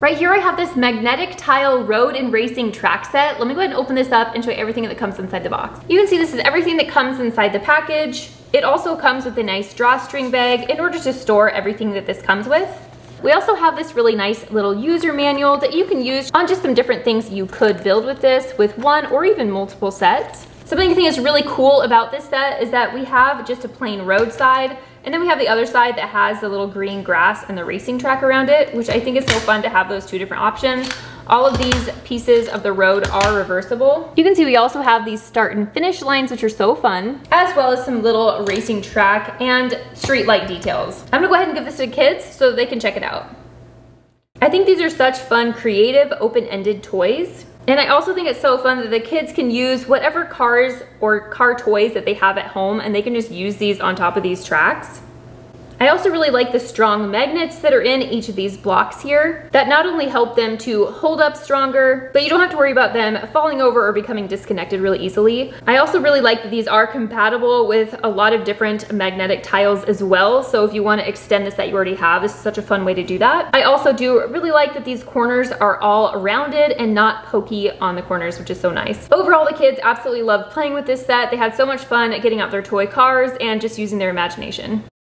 Right here I have this magnetic tile road and racing track set. Let me go ahead and open this up and show you everything that comes inside the box. You can see this is everything that comes inside the package. It also comes with a nice drawstring bag in order to store everything that this comes with. We also have this really nice little user manual that you can use on just some different things you could build with this, with one or even multiple sets. Something I think is really cool about this set is that we have just a plain roadside, and then we have the other side that has the little green grass and the racing track around it, which I think is so fun to have those two different options. All of these pieces of the road are reversible. You can see we also have these start and finish lines, which are so fun, as well as some little racing track and street light details. I'm gonna go ahead and give this to the kids so they can check it out. I think these are such fun, creative, open-ended toys. And I also think it's so fun that the kids can use whatever cars or car toys that they have at home, and they can just use these on top of these tracks. I also really like the strong magnets that are in each of these blocks here that not only help them to hold up stronger, but you don't have to worry about them falling over or becoming disconnected really easily. I also really like that these are compatible with a lot of different magnetic tiles as well, so if you want to extend this that you already have, this is such a fun way to do that. I also do really like that these corners are all rounded and not pokey on the corners, which is so nice. Overall, the kids absolutely loved playing with this set. They had so much fun getting out their toy cars and just using their imagination.